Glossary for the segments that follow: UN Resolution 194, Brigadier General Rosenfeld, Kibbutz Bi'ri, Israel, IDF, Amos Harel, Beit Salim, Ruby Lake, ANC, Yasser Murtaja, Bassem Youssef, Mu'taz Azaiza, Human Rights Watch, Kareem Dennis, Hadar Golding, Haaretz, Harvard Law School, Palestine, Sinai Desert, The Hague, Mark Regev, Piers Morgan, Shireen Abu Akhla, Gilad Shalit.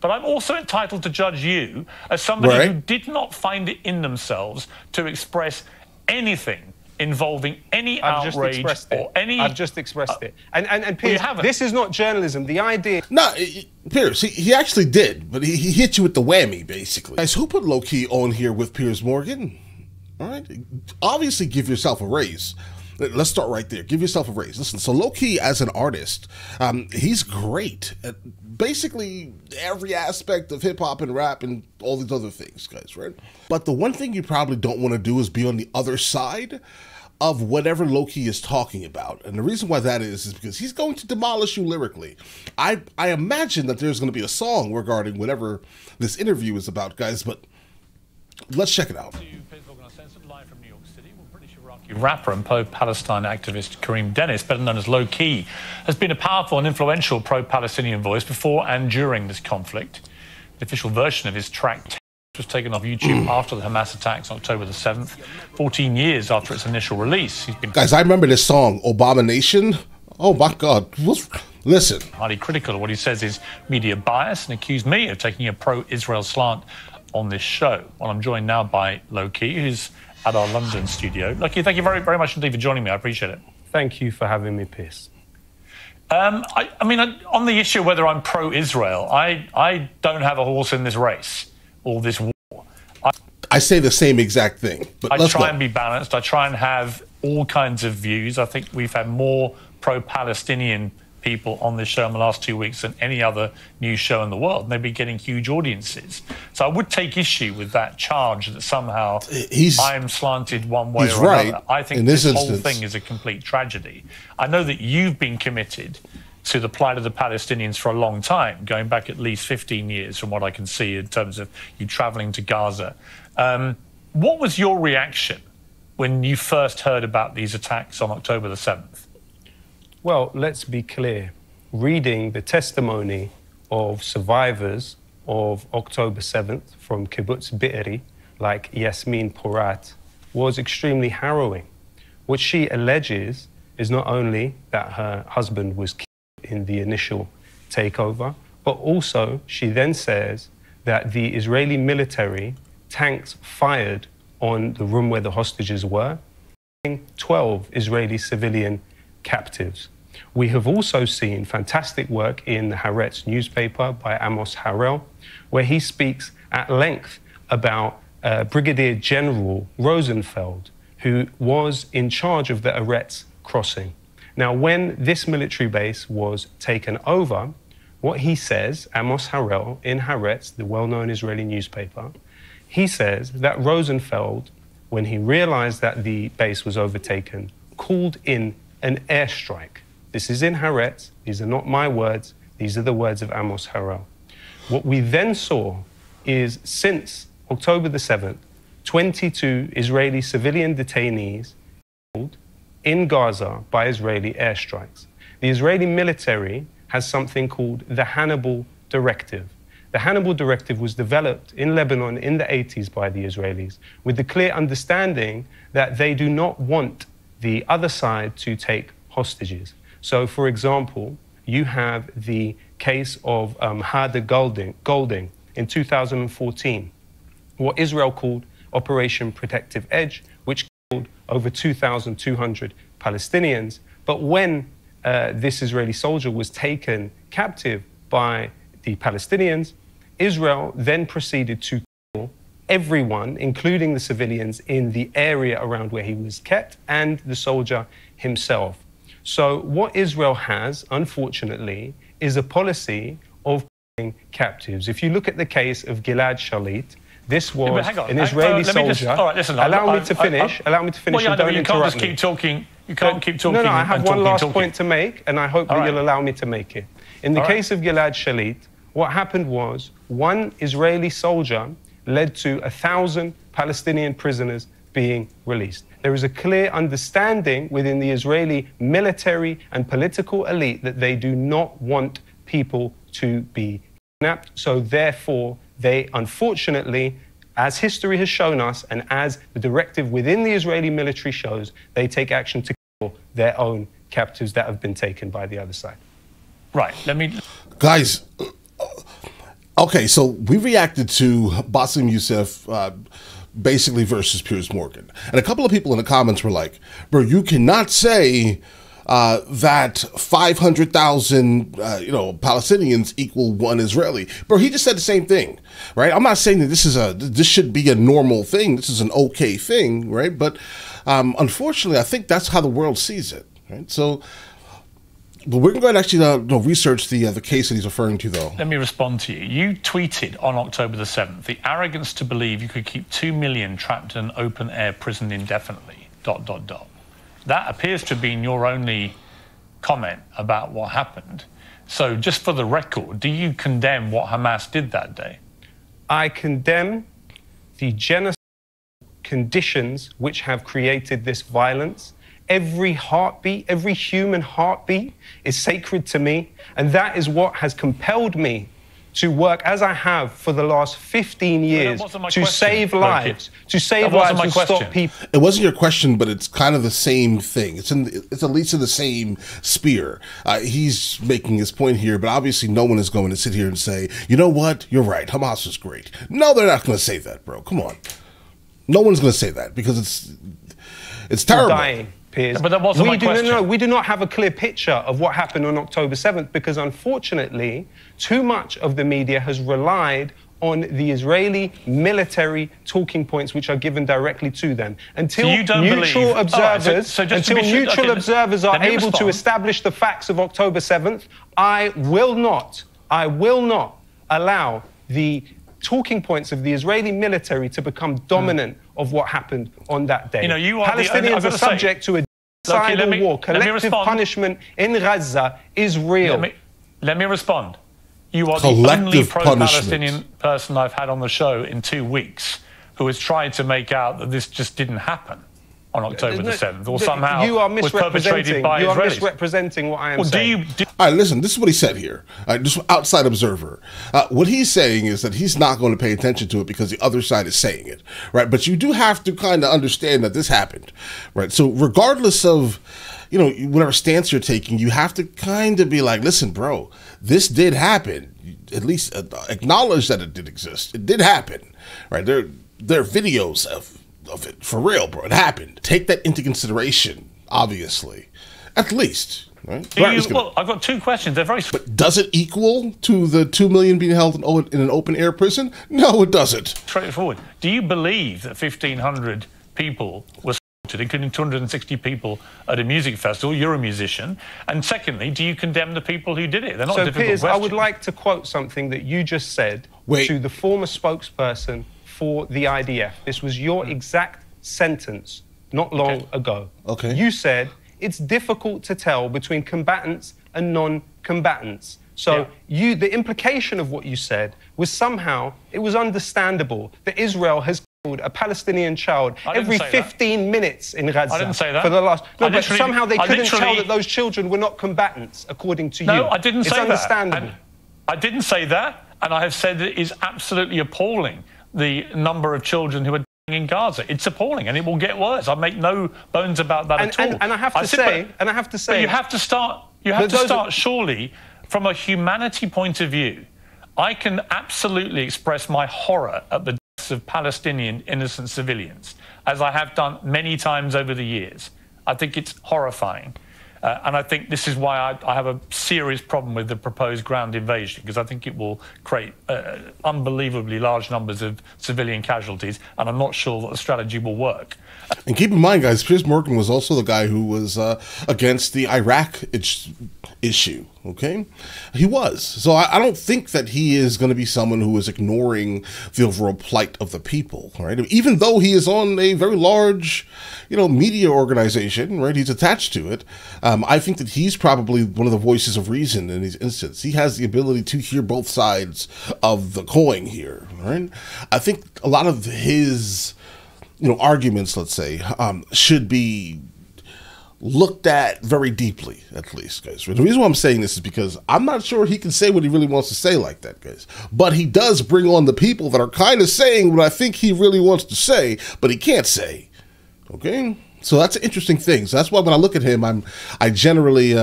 But I'm also entitled to judge you as somebody who did not find it in themselves to express anything involving any outrage or any... I've just expressed it. And Piers, this is not journalism. The idea... No, Piers, he actually did, but he hit you with the whammy, basically. Guys, who put Lowkey on here with Piers Morgan? All right? Obviously, give yourself a raise. Let's start right there. Give yourself a raise. Listen, so Lowkey as an artist, he's great at basically every aspect of hip-hop and rap and all these other things, guys, right? But the one thing you probably don't want to do is be on the other side of whatever Lowkey is talking about. And the reason why that is because he's going to demolish you lyrically. I imagine that there's going to be a song regarding whatever this interview is about, guys, but let's check it out. Rapper and pro-Palestine activist Kareem Dennis, better known as Lowkey, has been a powerful and influential pro-Palestinian voice before and during this conflict. The official version of his track was taken off YouTube after the Hamas attacks on October the 7th, 14 years after its initial release. He's been I remember this song, Abomination. Oh, my God. Listen. Highly critical of what he says is media bias and accused me of taking a pro-Israel slant on this show. Well, I'm joined now by Lowkey, who's at our London studio. Lowkey, thank you very, very much indeed for joining me. I appreciate it. Thank you for having me, Piers. I mean, on the issue of whether I'm pro-Israel, I don't have a horse in this race or this war. I say the same exact thing. But I try and be balanced. I try and have all kinds of views. I think we've had more pro-Palestinian people on this show in the last 2 weeks than any other news show in the world, and they've been getting huge audiences. So I would take issue with that charge that somehow I'm slanted one way or another. I think this whole thing is a complete tragedy. I know that you've been committed to the plight of the Palestinians for a long time, going back at least 15 years from what I can see in terms of you travelling to Gaza. What was your reaction when you first heard about these attacks on October the 7th? Well, let's be clear. Reading the testimony of survivors of October 7th from Kibbutz Bi'ri, like Yasmin Porat, was extremely harrowing. What she alleges is not only that her husband was killed in the initial takeover, but also she then says that the Israeli military tanks fired on the room where the hostages were, killing 12 Israeli civilian captives. We have also seen fantastic work in the Haaretz newspaper by Amos Harel, where he speaks at length about Brigadier General Rosenfeld, who was in charge of the Haaretz crossing. Now, when this military base was taken over, what he says, Amos Harel in Haaretz, the well-known Israeli newspaper, he says that Rosenfeld, when he realized that the base was overtaken, called in an airstrike. This is in Haaretz. These are not my words. These are the words of Amos Harel. What we then saw is, since October the 7th, 22 Israeli civilian detainees killed in Gaza by Israeli airstrikes. The Israeli military has something called the Hannibal Directive. The Hannibal Directive was developed in Lebanon in the 80s by the Israelis with the clear understanding that they do not want the other side to take hostages. So, for example, you have the case of Hadar Golding in 2014, what Israel called Operation Protective Edge, which killed over 2,200 Palestinians. But when this Israeli soldier was taken captive by the Palestinians, Israel then proceeded to kill everyone, including the civilians in the area around where he was kept and the soldier himself. So what Israel has, unfortunately, is a policy of killing captives. If you look at the case of Gilad Shalit, this was an Israeli soldier. Allow me to finish. Allow me to finish. Well, yeah, and don't interrupt me. You can't just keep talking. You can't keep talking. No, no, I have one last point to make, and I hope that you'll allow me to make it. In the case of Gilad Shalit, what happened was one Israeli soldier led to 1,000 Palestinian prisoners being released. There is a clear understanding within the Israeli military and political elite that they do not want people to be kidnapped. So therefore, they unfortunately, as history has shown us and as the directive within the Israeli military shows, they take action to kill their own captives that have been taken by the other side. Right, let me... Guys... Okay, so we reacted to Bassem Youssef basically versus Piers Morgan. And a couple of people in the comments were like, bro, you cannot say that 500,000 Palestinians equal one Israeli. Bro, he just said the same thing, right? I'm not saying that this should be a normal thing. This is an okay thing, right? But unfortunately, I think that's how the world sees it, right? So, but we're going to actually research the case that he's referring to, though. Let me respond to you. You tweeted on October the 7th, the arrogance to believe you could keep 2 million trapped in an open-air prison indefinitely, ... That appears to have been your only comment about what happened. So just for the record, do you condemn what Hamas did that day? I condemn the genocide conditions which have created this violence. Every heartbeat, every human heartbeat is sacred to me. And that is what has compelled me to work as I have for the last 15 years to save lives, and stop people. It wasn't your question, but it's kind of the same thing. It's at least in the same sphere. He's making his point here, but obviously no one is going to sit here and say, you know what, you're right, Hamas is great. No, they're not going to say that, bro. Come on. No one's going to say that because it's terrible. You're dying. Piers. But that wasn't my question. No, we do not have a clear picture of what happened on October 7th because, unfortunately, too much of the media has relied on the Israeli military talking points which are given directly to them. Until neutral observers are able to establish the facts of October 7th, I will not allow the talking points of the Israeli military to become dominant of what happened on that day. You know, you are Palestinians are subject to a genocidal war. Collective punishment in Gaza is real. Let me respond. You are the only pro-Palestinian person I've had on the show in 2 weeks who has tried to make out that this just didn't happen on October the 7th, or somehow was perpetrated by Israelis. You are misrepresenting what I am saying. All right, listen, this is what he said here. Just outside observer. What he's saying is that he's not going to pay attention to it because the other side is saying it, right? But you do have to kind of understand that this happened, right? So regardless of, you know, whatever stance you're taking, you have to kind of be like, listen, bro, this did happen. At least acknowledge that it did exist. It did happen, right? There are videos of it, for real, bro. It happened. Take that into consideration, obviously. At least, right? Well, I've got two questions. They're very. But does it equal to the 2 million being held in an open air prison? No, it doesn't. Straightforward. Do you believe that 1,500 people were slaughtered, including 260 people at a music festival? You're a musician. And secondly, do you condemn the people who did it? They're not difficult questions. So, Piers, I would like to quote something that you just said to the former spokesperson for the IDF. This was your exact sentence not long ago. Okay. You said, it's difficult to tell between combatants and non-combatants. So the implication of what you said was somehow, it was understandable that Israel has killed a Palestinian child every 15 minutes in Gaza. I didn't say that. For the last, no, but somehow they couldn't tell that those children were not combatants, according to you. No, I didn't say that. It's understandable. And I didn't say that, and I have said that it is absolutely appalling, the number of children who are dying in Gaza. It's appalling, and it will get worse. I make no bones about that at all. And I have to say, but you have to start. You have to start surely from a humanity point of view. I can absolutely express my horror at the deaths of Palestinian innocent civilians, as I have done many times over the years. I think it's horrifying, and I think this is why I have a serious problem with the proposed ground invasion, because I think it will create unbelievably large numbers of civilian casualties, and I'm not sure that the strategy will work. And keep in mind, guys, Piers Morgan was also the guy who was against the Iraq issue, okay? He was. So I don't think that he is going to be someone who is ignoring the overall plight of the people, right? Even though he is on a very large, you know, media organization, right? He's attached to it. I think that he's probably one of the voices of reason in these instances. He has the ability to hear both sides of the coin here, right? I think a lot of his, you know, arguments, let's say, should be looked at very deeply, at least, guys. The reason why I'm saying this is because I'm not sure he can say what he really wants to say like that, guys. But he does bring on the people that are kind of saying what I think he really wants to say, but he can't say, okay? So that's an interesting thing. So that's why when I look at him, I generally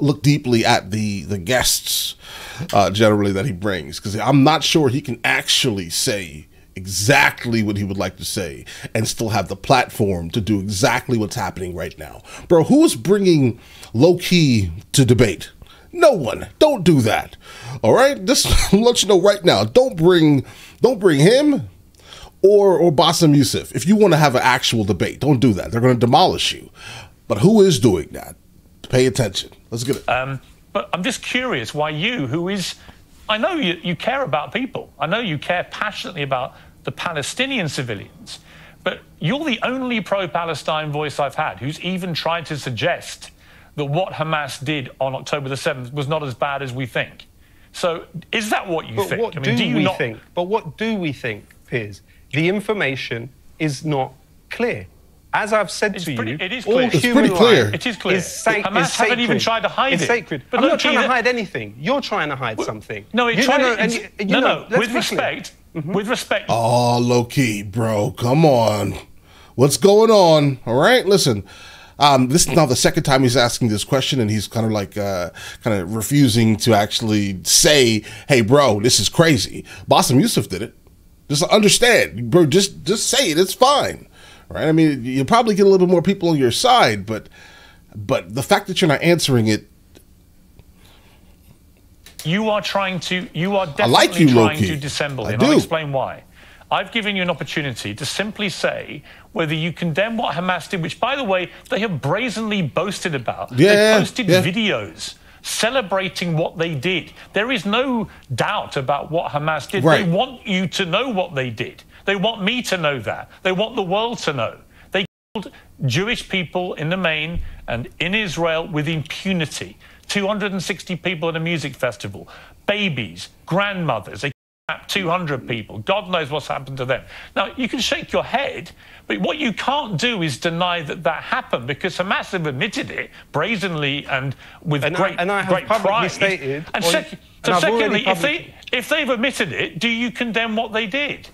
look deeply at the guests generally that he brings, because I'm not sure he can actually say exactly what he would like to say and still have the platform to do exactly what's happening right now. Bro, who is bringing Lowkey to debate? No one. Don't do that. All right? Just let you know right now, don't bring him or Bassem Youssef. If you want to have an actual debate, don't do that. They're going to demolish you. But who is doing that? Pay attention. Let's get it. But I'm just curious why you, who is... I know you care about people. I know you care passionately about the Palestinian civilians. But you're the only pro-Palestine voice I've had who's even tried to suggest that what Hamas did on October the 7th was not as bad as we think. So is that what you think? What I mean, do you not think? But what do we think, Piers? The information is not clear. As I've said to you, it is clear. Hamas haven't even tried to hide it. It's sacred. But I'm not trying to hide anything. You're trying to hide something. No, with respect. Oh, Lowkey, bro, come on. What's going on? All right, listen. This is now the second time he's asking this question, and he's kind of like refusing to actually say, hey, bro, this is crazy. Bassem Youssef did it. Just understand, bro, just say it. It's fine. Right? I mean, you'll probably get a little bit more people on your side, but the fact that you're not answering it, you are definitely trying to dissemble him. I'll explain why. I've given you an opportunity to simply say whether you condemn what Hamas did, which, by the way, they have brazenly boasted about. Yeah, they posted videos celebrating what they did. There is no doubt about what Hamas did. Right. They want you to know what they did. They want me to know that. They want the world to know. They killed Jewish people in the main and in Israel with impunity. 260 people at a music festival. Babies, grandmothers. They kidnapped 200 people. God knows what's happened to them. Now, you can shake your head, but what you can't do is deny that that happened, because Hamas have admitted it brazenly and with great pride. And secondly, if they've admitted it, do you condemn what they did?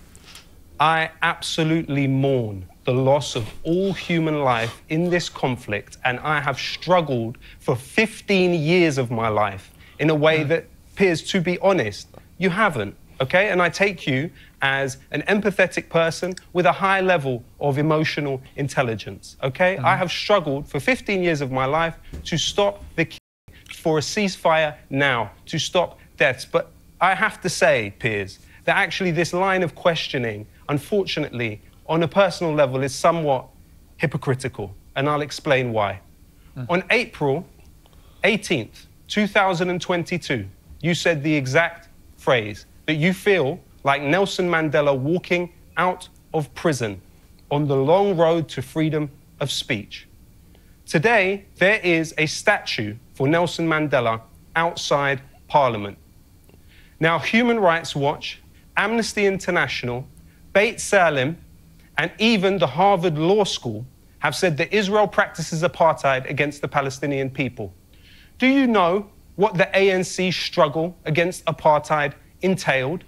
I absolutely mourn the loss of all human life in this conflict, and I have struggled for 15 years of my life in a way that, Piers, to be honest, you haven't, okay? And I take you as an empathetic person with a high level of emotional intelligence, okay? I have struggled for 15 years of my life to stop the killing, for a ceasefire now, to stop deaths. But I have to say, Piers, that actually this line of questioning, unfortunately, on a personal level, is somewhat hypocritical, and I'll explain why. On April 18th, 2022, you said the exact phrase that you feel like Nelson Mandela walking out of prison on the long road to freedom of speech. Today, there is a statue for Nelson Mandela outside Parliament. Now, Human Rights Watch, Amnesty International, Beit Salim, and even the Harvard Law School have said that Israel practices apartheid against the Palestinian people. Do you know what the ANC's struggle against apartheid entailed?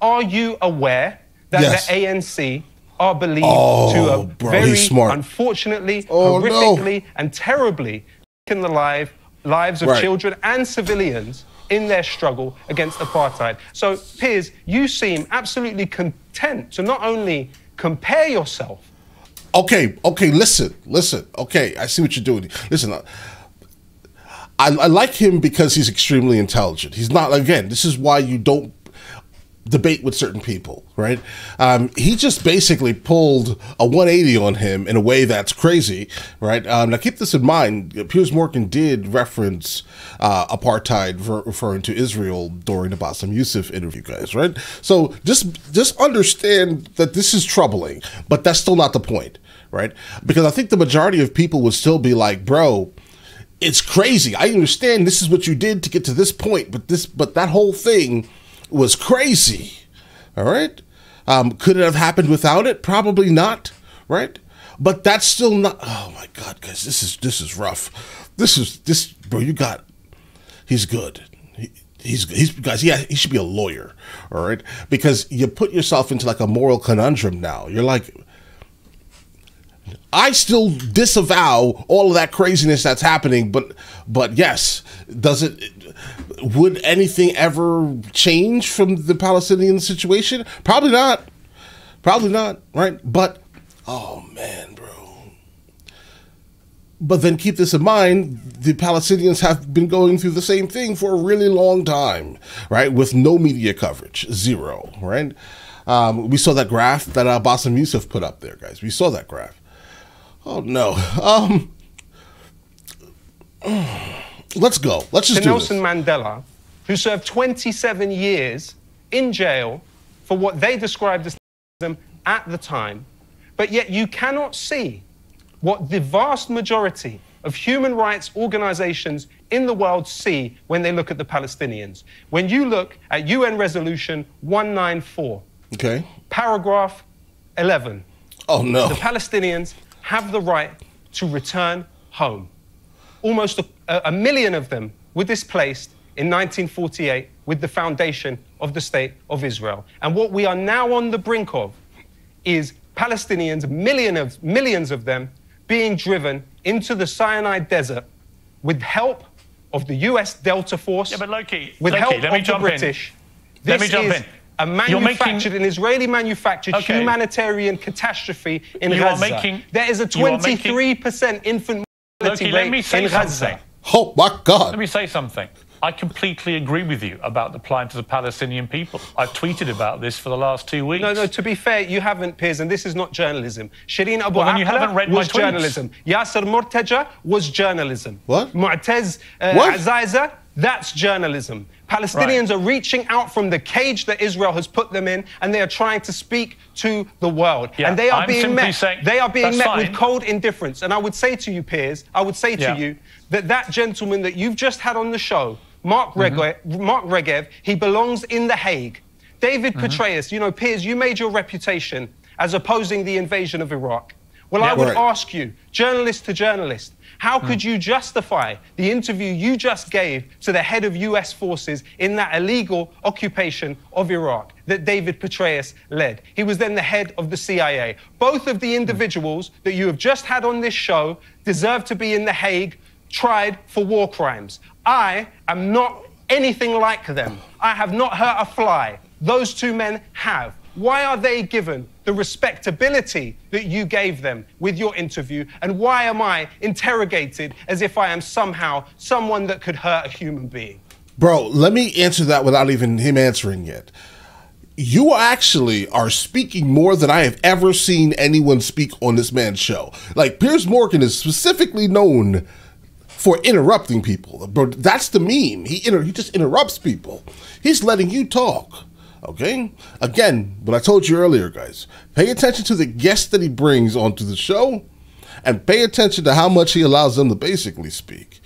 Are you aware that the ANC are believed to have very unfortunately, horrifically, and terribly taken the lives of children and civilians in their struggle against apartheid? So, Piers, you seem absolutely content to not only compare yourself... Okay, listen. Okay, I see what you're doing. Listen, I like him because he's extremely intelligent. He's not, again, this is why you don't debate with certain people, right? He just basically pulled a 180 on him in a way that's crazy, right? Now keep this in mind, Piers Morgan did reference apartheid, referring to Israel during the Bassem Youssef interview, guys, right? So just understand that this is troubling, but that's still not the point, right? Because I think the majority of people would still be like, bro, it's crazy. I understand this is what you did to get to this point, but that whole thing was crazy. All right. Could it have happened without it? Probably not. Right. But that's still not. Oh my God, guys, this is rough. This bro. You got, he's good. He's guys. Yeah. He should be a lawyer. All right. Because you put yourself into like a moral conundrum. Now you're like, I still disavow all of that craziness that's happening, but yes, does it, Would anything ever change from the Palestinian situation? Probably not. Probably not, right? But, oh man, bro. But then keep this in mind, the Palestinians have been going through the same thing for a really long time, right? With no media coverage, zero, right? We saw that graph that Bassem Youssef put up there, guys. We saw that graph. Oh no. Let's go. Let's just do this. Nelson Mandela, who served 27 years in jail for what they described as terrorism at the time, but yet you cannot see what the vast majority of human rights organizations in the world see when they look at the Palestinians. When you look at UN Resolution 194, okay, paragraph 11. Oh no. The Palestinians have the right to return home. Almost a million of them were displaced in 1948 with the foundation of the State of Israel. And what we are now on the brink of is Palestinians, millions of them, being driven into the Sinai Desert with help of the US Delta Force, yeah, but Lowkey, with help of the British. Let me jump in. A manufactured, an Israeli manufactured humanitarian catastrophe in Gaza. There is a 23% infant mortality rate in Gaza. Oh my God. Let me say something. I completely agree with you about the plight of the Palestinian people. I've tweeted about this for the last 2 weeks. No, no, to be fair, you haven't, Piers, and this is not journalism. Shireen Abu Akhla was journalism. Yasser Murtaja was journalism. What? Mu'taz Azaiza, that's journalism. Palestinians are reaching out from the cage that Israel has put them in, and they are trying to speak to the world. Yeah, and they are being met with cold indifference. And I would say to you, Piers, I would say to you that that gentleman that you've just had on the show, Mark Regev, he belongs in The Hague. David Petraeus, you know, Piers, you made your reputation as opposing the invasion of Iraq. Well, I would ask you, journalist to journalist, how could you justify the interview you just gave to the head of US forces in that illegal occupation of Iraq that David Petraeus led? He was then the head of the CIA. Both of the individuals that you have just had on this show deserve to be in The Hague, tried for war crimes. I am not anything like them. I have not hurt a fly. Those two men have. Why are they given the respectability that you gave them with your interview? And why am I interrogated as if I am somehow someone that could hurt a human being? Bro, let me answer that without even him answering yet. You actually are speaking more than I have ever seen anyone speak on this man's show. Like, Piers Morgan is specifically known for interrupting people. Bro, that's the meme. He just interrupts people. He's letting you talk. Okay? Again, what I told you earlier, guys, pay attention to the guests that he brings onto the show and pay attention to how much he allows them to basically speak.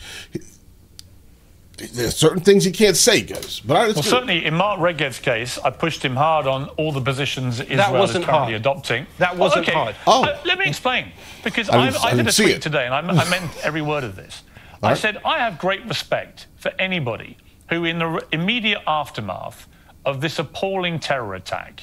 There's certain things he can't say, guys. But well, certainly in Mark Regev's case, I pushed him hard on all the positions Israel is currently adopting. That wasn't hard. Oh. Let me explain, because I did a tweet today, and I meant every word of this. I said, I have great respect for anybody who in the immediate aftermath of this appalling terror attack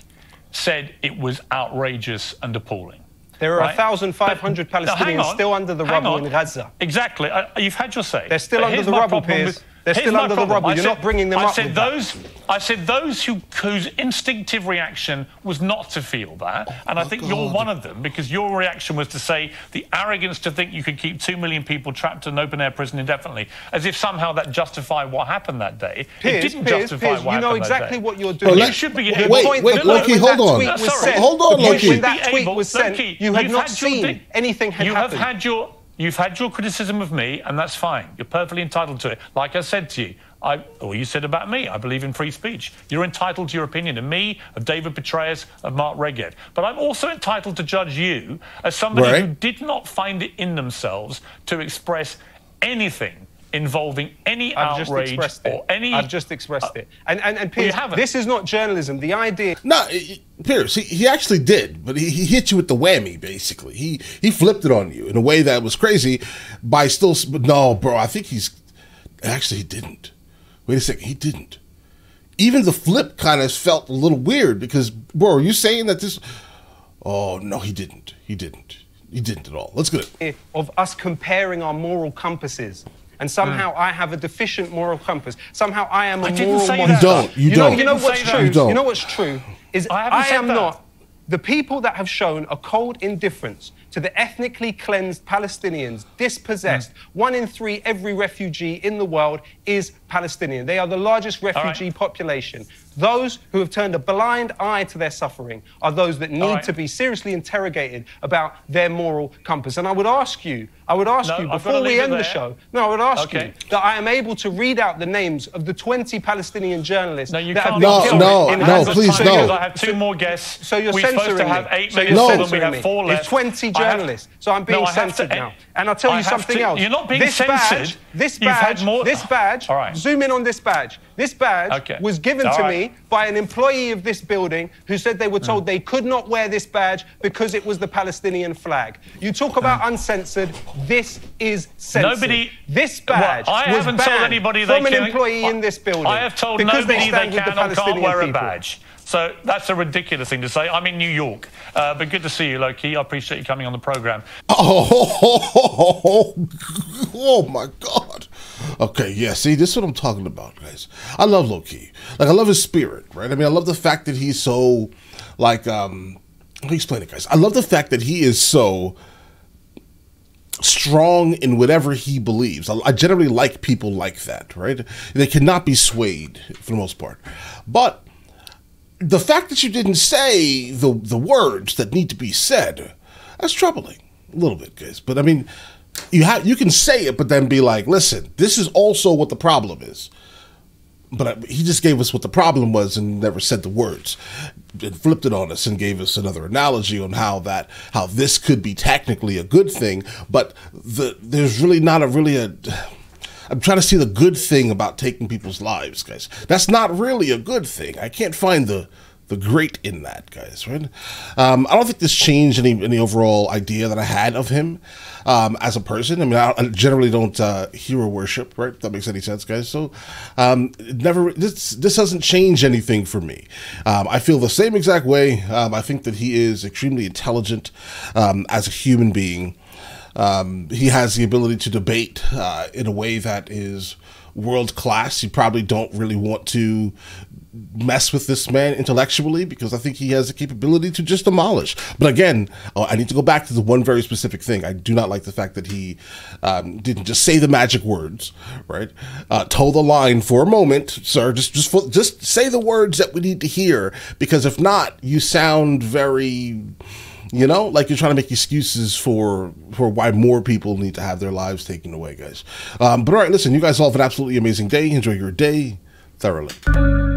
said it was outrageous and appalling. There are 1,500 Palestinians still under the rubble in Gaza. Exactly. You've had your say. They're still under the rubble, Piers. They're still under the rubble. You're not bringing them up. I said those whose instinctive reaction was not to feel that, and I think you're one of them, because your reaction was to say the arrogance to think you could keep 2 million people trapped in an open-air prison indefinitely, as if somehow that justified what happened that day. Piers, it didn't justify what happened that day. You know exactly what you're doing. You should be... Wait, Lowkey, hold on. Hold on, Lowkey. When that tweet was sent, you had not seen anything had happened. You've had your criticism of me, and that's fine. You're perfectly entitled to it. Like I said to you, or you said about me, I believe in free speech. You're entitled to your opinion of me, of David Petraeus, of Mark Regev. But I'm also entitled to judge you as somebody who did not find it in themselves to express anything involving any outrage or any... I've just expressed it. And Piers, this is not journalism. The idea... No, Piers, he actually did, but he hit you with the whammy, basically. He flipped it on you in a way that was crazy by still... No, bro, I think he's... Actually, he didn't. Wait a second, he didn't. Even the flip kind of felt a little weird because, bro, are you saying that this... Oh, no, he didn't. He didn't. He didn't at all. Let's go. ...of us comparing our moral compasses And somehow I have a deficient moral compass. Somehow I am a moral monster. You don't. You know what's true is I am not. The people that have shown a cold indifference to the ethnically cleansed Palestinians, dispossessed, 1 in 3 every refugee in the world is Palestinian. They are the largest refugee population. Those who have turned a blind eye to their suffering are those that need to be seriously interrogated about their moral compass. And I would ask you, before we end the show, I would ask you that I am able to read out the names of the 20 Palestinian journalists that have been killed. No, please, no. I have 2 more guests. So you're censoring me. We have 8 minutes, we have 4 left. It's 20 journalists, so I'm being censored now. And I'll tell you something else. You're not being censored. This badge, zoom in on this badge. This badge was given to me by an employee of this building who said they were told they could not wear this badge because it was the Palestinian flag. You talk about uncensored, this is censored. This badge was banned from an employee in this building. I have told nobody they can or can't wear a badge. So that's a ridiculous thing to say. I'm in New York, but good to see you, Lowkey. I appreciate you coming on the program. Oh my God. Okay, yeah, see, this is what I'm talking about, guys. I love Lowkey. Like, I love his spirit, right? I mean, I love the fact that he's so, like, let me explain it, guys. I love the fact that he is so strong in whatever he believes. I generally like people like that, right? They cannot be swayed for the most part. But the fact that you didn't say the words that need to be said, that's troubling a little bit, guys. But I mean, you can say it, but then be like, listen, this is also what the problem is. But he just gave us what the problem was and never said the words. It flipped it on us and gave us another analogy on how this could be technically a good thing, but there's really not a. I'm trying to see the good thing about taking people's lives, guys. That's not really a good thing. I can't find the great in that, guys, right? I don't think this changed any overall idea that I had of him as a person. I mean, I generally don't hero worship, right? If that makes any sense, guys. So this doesn't change anything for me. I feel the same exact way. I think that he is extremely intelligent as a human being. He has the ability to debate in a way that is world class. You probably don't really want to mess with this man intellectually because I think he has the capability to just demolish. But again, I need to go back to the one very specific thing. I do not like the fact that he didn't just say the magic words, right? Toe the line for a moment, sir. Just say the words that we need to hear, because if not, you sound very, you know, like you're trying to make excuses for why more people need to have their lives taken away, guys. But all right, listen, you guys all have an absolutely amazing day. Enjoy your day thoroughly.